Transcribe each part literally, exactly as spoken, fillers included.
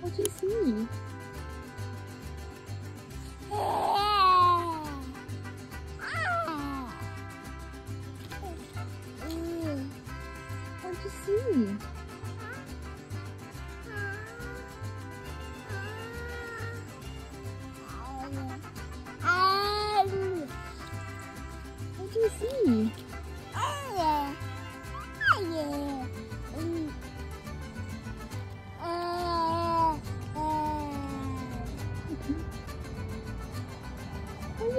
What do you see? What do you see? What do you see? What are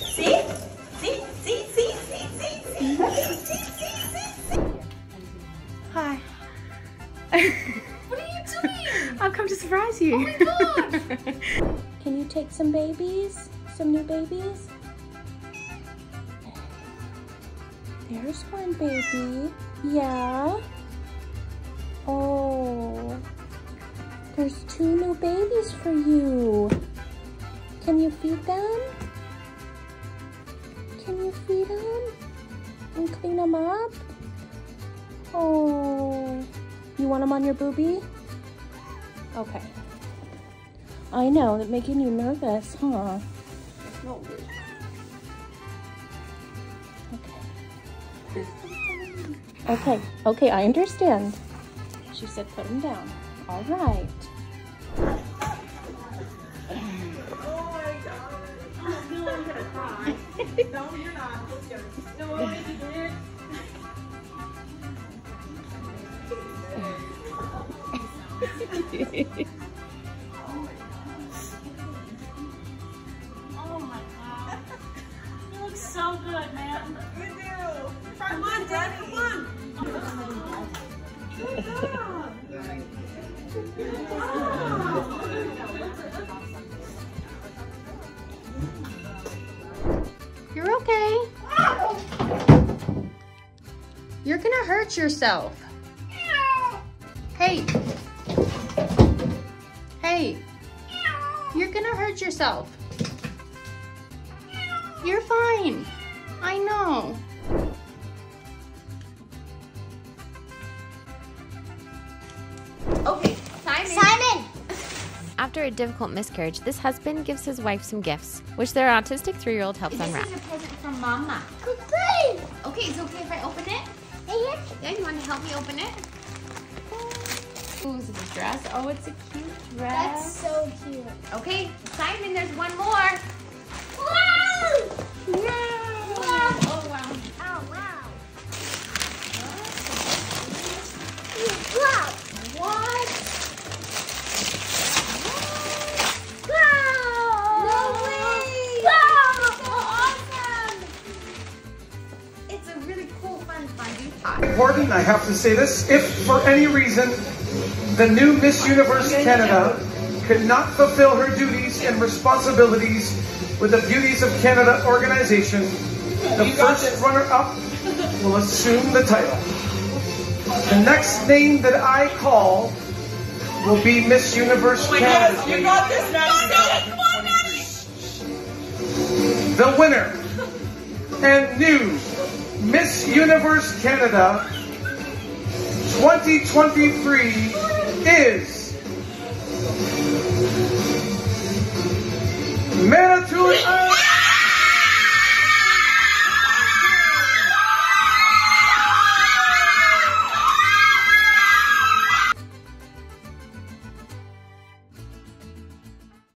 See? See? See? See? See? See? See? See? See? See? Hi. What are you doing? I've come to surprise you. Oh my god! Can you take some babies? Some new babies? There's one baby. Yeah. Oh. There's two new babies for you. Can you feed them? Can you feed them? And clean them up? Oh. You want them on your boobie? Okay. I know, that making you nervous, huh? It's not good. Okay. Okay, okay, I understand. She said put them down. All right. Oh my god. I feel like I'm gonna cry. No, you're not. Let's go. No, I'm gonna do it. Oh my god. Oh my god. You look so good, man. You do. Come on, Dad, come on. Good job. Oh. You're okay. You're gonna hurt yourself. Hey. Hey, you're gonna hurt yourself. You're fine. I know. Okay, Simon. Simon! After a difficult miscarriage, this husband gives his wife some gifts, which their autistic three-year-old helps this unwrap. This is a present from Mama. Okay. Okay, is it okay if I open it? Yeah. Yeah, you want to help me open it? Ooh, is it a dress? Oh, it's a cute dress. That's so cute. Okay, Simon, there's one more. Whoa! Yay! Whoa! Oh, wow. Oh, wow. Wow. What? Wow. No way! Wow! So awesome! It's a really cool, fun, fun pot. Important, I have to say this, if for any reason the new Miss Universe Canada could not fulfill her duties and responsibilities with the Beauties of Canada organization, the first runner-up will assume the title. The next name that I call will be Miss Universe Canada. Oh my God, you got this, Maddie. The winner and new Miss Universe Canada twenty twenty-three is